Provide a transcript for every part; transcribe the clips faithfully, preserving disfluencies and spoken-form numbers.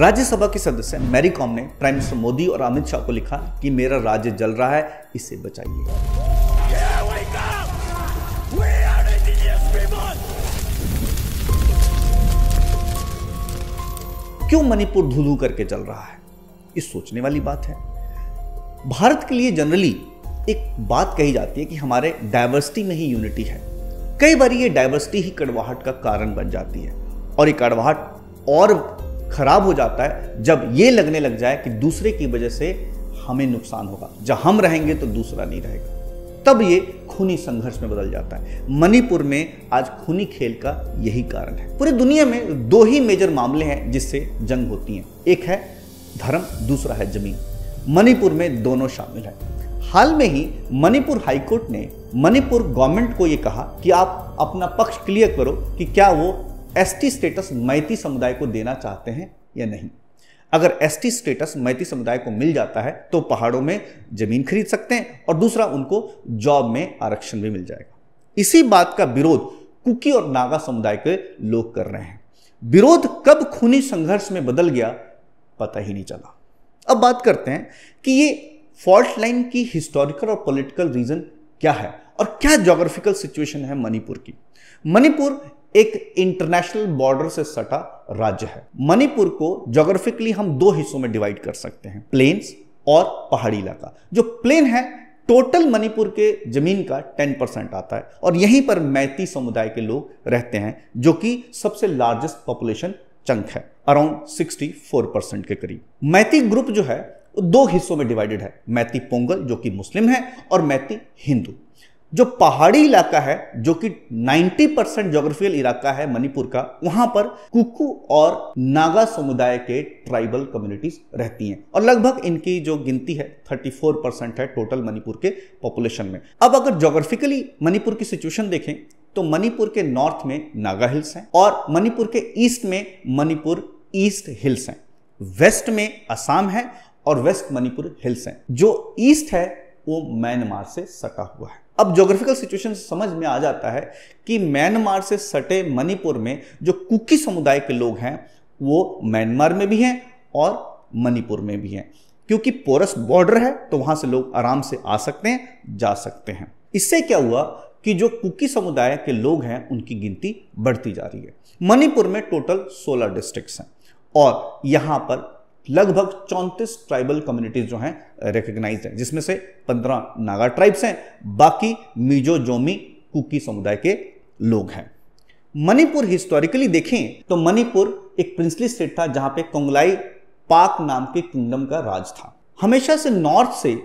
राज्यसभा के सदस्य मैरी कॉम ने प्राइम मिनिस्टर मोदी और अमित शाह को लिखा कि मेरा राज्य जल रहा है, इसे बचाइए। yeah, क्यों मणिपुर धुलू करके जल रहा है, ये सोचने वाली बात है। भारत के लिए जनरली एक बात कही जाती है कि हमारे डाइवर्सिटी में ही यूनिटी है। कई बार ये डाइवर्सिटी ही कड़वाहट का कारण बन जाती है और ये कड़वाहट और खराब हो जाता है जब ये लगने लग जाए कि दूसरे की वजह से हमें नुकसान होगा, जहां हम रहेंगे तो दूसरा नहीं रहेगा, तब ये खूनी संघर्ष में बदल जाता है। मणिपुर में आज खूनी खेल का यही कारण है। पूरी दुनिया में दो ही मेजर मामले हैं जिससे जंग होती है, एक है धर्म, दूसरा है जमीन। मणिपुर में दोनों शामिल है। हाल में ही मणिपुर हाईकोर्ट ने मणिपुर गवर्नमेंट को यह कहा कि आप अपना पक्ष क्लियर करो कि क्या वो एसटी स्टेटस मैती समुदाय को देना चाहते हैं या नहीं। अगर एसटी स्टेटस मैती समुदाय को मिल जाता है तो पहाड़ों में जमीन खरीद सकते हैं और दूसरा उनको जॉब में आरक्षण भी मिल जाएगा। इसी बात का विरोध कुकी और नागा समुदाय के लोग कर रहे हैं। विरोध कब खूनी संघर्ष में बदल गया पता ही नहीं चला। अब बात करते हैं कि ये फॉल्ट लाइन की हिस्टोरिकल और पॉलिटिकल रीजन क्या है और क्या ज्योग्राफिकल सिचुएशन है मणिपुर की। मणिपुर एक इंटरनेशनल बॉर्डर से सटा राज्य है। मणिपुर को ज्योग्राफिकली हम दो हिस्सों में डिवाइड कर सकते हैं, प्लेन्स और पहाड़ी इलाका। जो प्लेन है टोटल मणिपुर के जमीन का दस परसेंट आता है और यहीं पर मैती समुदाय के लोग रहते हैं जो कि सबसे लार्जेस्ट पॉपुलेशन चंक है, अराउंड चौंसठ परसेंट के करीब। मैती ग्रुप जो है दो हिस्सों में डिवाइडेड है, मैती पोंगल जो कि मुस्लिम है और मैती हिंदू। जो पहाड़ी इलाका है जो कि नब्बे परसेंट ज्योग्राफिकल इलाका है मणिपुर का, वहां पर कुकू और नागा समुदाय के ट्राइबल कम्युनिटीज रहती हैं और लगभग इनकी जो गिनती है चौंतीस परसेंट है टोटल मणिपुर के पॉपुलेशन में। अब अगर ज्योग्राफिकली मणिपुर की सिचुएशन देखें तो मणिपुर के नॉर्थ में नागा हिल्स हैं और मणिपुर के ईस्ट में मणिपुर ईस्ट हिल्स हैं, वेस्ट में असम है और वेस्ट मणिपुर हिल्स हैं। जो ईस्ट है वो म्यांमार से सटा हुआ है। अब ज्योग्राफिकल सिचुएशन समझ में आ जाता है कि म्यांमार से सटे मणिपुर में जो कुकी समुदाय के लोग हैं वो म्यांमार में भी हैं और मणिपुर में भी हैं, क्योंकि पोरस बॉर्डर है तो वहां से लोग आराम से आ सकते हैं, जा सकते हैं। इससे क्या हुआ कि जो कुकी समुदाय के लोग हैं उनकी गिनती बढ़ती जा रही है। मणिपुर में टोटल सोलह डिस्ट्रिक्ट हैं और यहाँ पर लगभग चौंतीस ट्राइबल कम्युनिटीज जो हैं रिकग्नाइज हैं, जिसमें से पंद्रह नागा ट्राइब्स हैं, बाकी मीजो जोमी कुकी समुदाय के लोग हैं। मणिपुर हिस्टोरिकली देखें तो मणिपुर एक प्रिंसली स्टेट था जहां पे कंगलाई पाक नाम के किंगडम का राज था। हमेशा से नॉर्थ से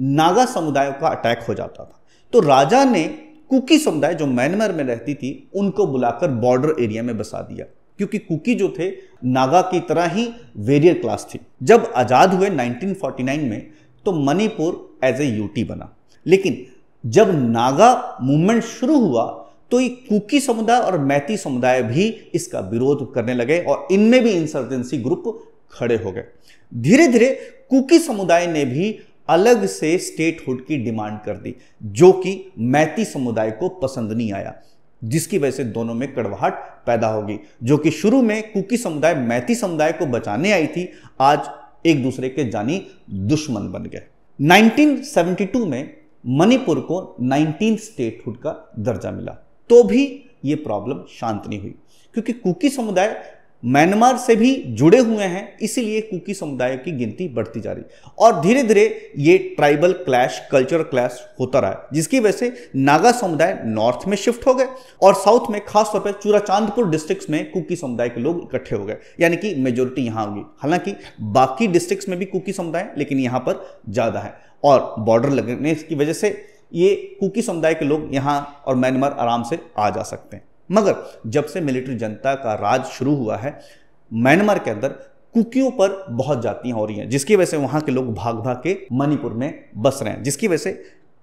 नागा समुदायों का अटैक हो जाता था तो राजा ने कुकी समुदाय जो म्यांमार में रहती थी उनको बुलाकर बॉर्डर एरिया में बसा दिया, क्योंकि कुकी जो थे नागा की तरह ही वेरियर क्लास थी। जब आजाद हुए उन्नीस सौ उनचास में तो मणिपुर एज ए यूटी बना, लेकिन जब नागा मूवमेंट शुरू हुआ तो ये कुकी समुदाय और मैती समुदाय भी इसका विरोध करने लगे और इनमें भी इंसर्जेंसी ग्रुप खड़े हो गए। धीरे धीरे कुकी समुदाय ने भी अलग से स्टेटहुड की डिमांड कर दी जो कि मैती समुदाय को पसंद नहीं आया, जिसकी वजह से दोनों में कड़वाहट पैदा होगी। जो कि शुरू में कुकी समुदाय मैती समुदाय को बचाने आई थी, आज एक दूसरे के जानी दुश्मन बन गए। उन्नीस सौ बहत्तर में मणिपुर को उन्नीसवीं स्टेटहुड का दर्जा मिला तो भी ये प्रॉब्लम शांत नहीं हुई, क्योंकि कुकी समुदाय म्यांमार से भी जुड़े हुए हैं, इसीलिए कुकी समुदाय की गिनती बढ़ती जा रही और धीरे धीरे ये ट्राइबल क्लैश, कल्चर क्लैश होता रहा, जिसकी वजह से नागा समुदाय नॉर्थ में शिफ्ट हो गए और साउथ में खासतौर पर चूरा चांदपुर डिस्ट्रिक्ट्स में कुकी समुदाय के लोग इकट्ठे हो गए, यानी कि मेजोरिटी यहाँ होगी। हालांकि बाकी डिस्ट्रिक्ट्स में भी कुकी समुदाय है लेकिन यहाँ पर ज़्यादा है और बॉर्डर लगने की वजह से ये कुकी समुदाय के लोग यहाँ और म्यांमार आराम से आ जा सकते हैं। मगर जब से मिलिट्री जनता का राज शुरू हुआ है म्यांमार के अंदर कुकियों पर बहुत जातियां हो रही हैं, जिसकी वजह से वहां के लोग भाग भाग के मणिपुर में बस रहे हैं, जिसकी वजह से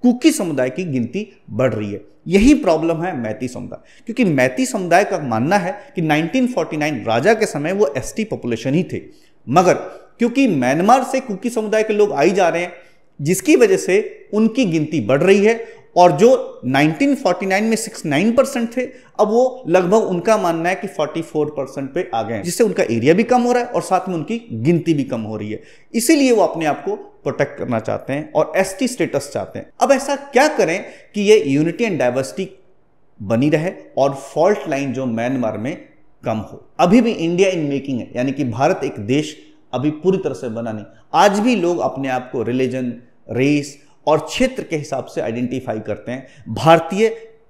कुकी समुदाय की गिनती बढ़ रही है। यही प्रॉब्लम है मैती समुदाय, क्योंकि मैती समुदाय का मानना है कि उन्नीस सौ उनचास राजा के समय वो एसटी पॉपुलेशन ही थे, मगर क्योंकि म्यांमार से कुकी समुदाय के लोग आई जा रहे हैं जिसकी वजह से उनकी गिनती बढ़ रही है और जो नाइनटीन फोर्टी नाइन में सिक्सटी नाइन परसेंट थे, अब वो लगभग उनका मानना है कि चौवालीस परसेंट पे आ गए हैं, जिससे उनका एरिया भी कम हो रहा है और साथ में उनकी गिनती भी कम हो रही है। इसीलिए वो अपने आप को प्रोटेक्ट करना चाहते हैं और एसटी स्टेटस चाहते हैं। अब ऐसा क्या करें कि ये यूनिटी एंड डाइवर्सिटी बनी रहे और फॉल्ट लाइन जो म्यांमार में कम हो। अभी भी इंडिया इन मेकिंग है, यानी कि भारत एक देश अभी पूरी तरह से बना नहीं। आज भी लोग अपने आप को रिलीजन, रेस और क्षेत्र के हिसाब से आइडेंटिफाई करते हैं, भारतीय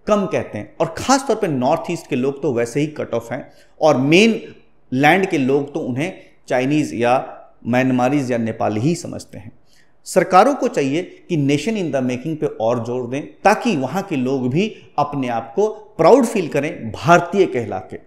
कम कहते हैं, और खासतौर पे नॉर्थ ईस्ट के लोग तो वैसे ही कट ऑफ हैं, और मेन लैंड के लोग तो उन्हें चाइनीज़ या म्यांमारीज या नेपाली ही समझते हैं। सरकारों को चाहिए कि नेशन इन द मेकिंग पे और जोर दें, ताकि वहाँ के लोग भी अपने आप को प्राउड फील करें भारतीय कहला के।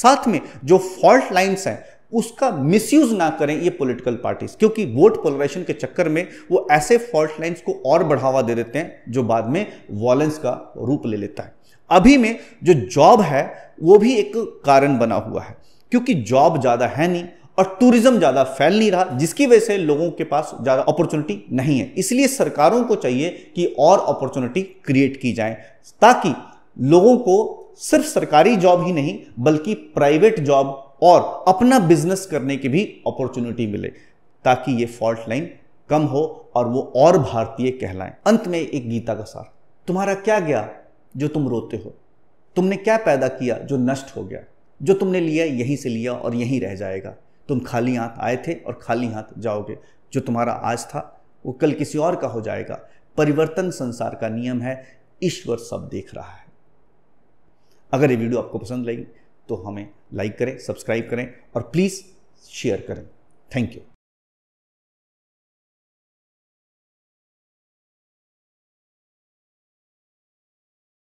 साथ में जो फॉल्ट लाइन्स हैं उसका मिसयूज ना करें ये पॉलिटिकल पार्टीज, क्योंकि वोट पोलराइजेशन के चक्कर में वो ऐसे फॉल्ट लाइंस को और बढ़ावा दे देते हैं जो बाद में वॉयलेंस का रूप ले लेता है। अभी में जो जॉब है वो भी एक कारण बना हुआ है, क्योंकि जॉब ज़्यादा है नहीं और टूरिज्म ज़्यादा फैल नहीं रहा, जिसकी वजह से लोगों के पास ज़्यादा अपॉर्चुनिटी नहीं है। इसलिए सरकारों को चाहिए कि और अपॉर्चुनिटी क्रिएट की जाए, ताकि लोगों को सिर्फ सरकारी जॉब ही नहीं बल्कि प्राइवेट जॉब और अपना बिजनेस करने की भी अपॉर्चुनिटी मिले, ताकि ये फॉल्ट लाइन कम हो और वो और भारतीय कहलाएं। अंत में एक गीता का सार, तुम्हारा क्या गया जो तुम रोते हो, तुमने क्या पैदा किया जो नष्ट हो गया, जो तुमने लिया यहीं से लिया और यहीं रह जाएगा, तुम खाली हाथ आए थे और खाली हाथ जाओगे, जो तुम्हारा आज था वो कल किसी और का हो जाएगा। परिवर्तन संसार का नियम है, ईश्वर सब देख रहा है। अगर ये वीडियो आपको पसंद लगी तो हमें लाइक करें, सब्सक्राइब करें और प्लीज़ शेयर करें। Thank you.